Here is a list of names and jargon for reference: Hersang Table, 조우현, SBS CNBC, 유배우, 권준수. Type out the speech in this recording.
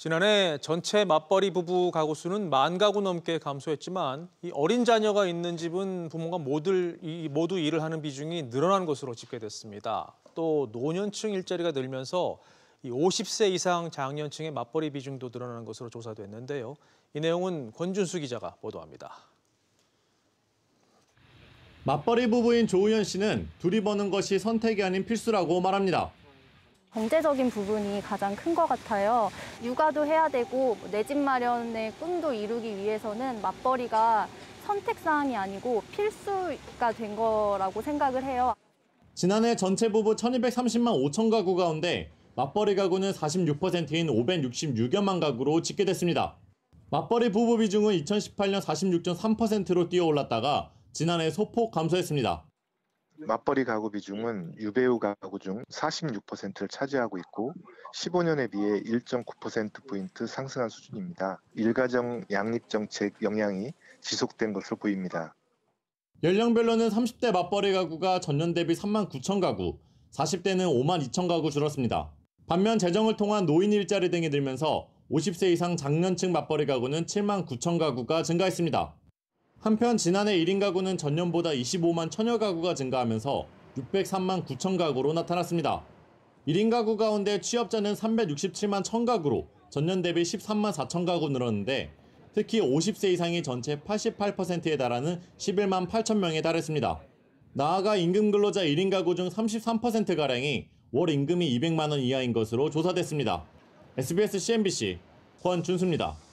지난해 전체 맞벌이 부부 가구 수는 10,000가구 넘게 감소했지만 이 어린 자녀가 있는 집은 부모가 모두 일을 하는 비중이 늘어난 것으로 집계됐습니다. 또 노년층 일자리가 늘면서 이 50세 이상 장년층의 맞벌이 비중도 늘어난 것으로 조사됐는데요. 이 내용은 권준수 기자가 보도합니다. 맞벌이 부부인 조우현 씨는 둘이 버는 것이 선택이 아닌 필수라고 말합니다. 경제적인 부분이 가장 큰 것 같아요. 육아도 해야 되고 내 집 마련의 꿈도 이루기 위해서는 맞벌이가 선택사항이 아니고 필수가 된 거라고 생각을 해요. 지난해 전체 부부 1,230만 5천 가구 가운데 맞벌이 가구는 46%인 566여만 가구로 집계됐습니다. 맞벌이 부부 비중은 2018년 46.3%로 뛰어올랐다가 지난해 소폭 감소했습니다. 맞벌이 가구 비중은 유배우 가구 중 46%를 차지하고 있고 15년에 비해 1.9%포인트 상승한 수준입니다. 일가정 양립 정책 영향이 지속된 것으로 보입니다. 연령별로는 30대 맞벌이 가구가 전년 대비 39,000 가구, 40대는 52,000 가구 줄었습니다. 반면 재정을 통한 노인 일자리 등이 늘면서 50세 이상 장년층 맞벌이 가구는 79,000 가구가 증가했습니다. 한편 지난해 1인 가구는 전년보다 251,000여 가구가 증가하면서 6,390,000 가구로 나타났습니다. 1인 가구 가운데 취업자는 3,671,000 가구로 전년 대비 134,000 가구 늘었는데 특히 50세 이상이 전체 88%에 달하는 118,000 명에 달했습니다. 나아가 임금 근로자 1인 가구 중 33%가량이 월 임금이 200만 원 이하인 것으로 조사됐습니다. SBS CNBC 권준수입니다.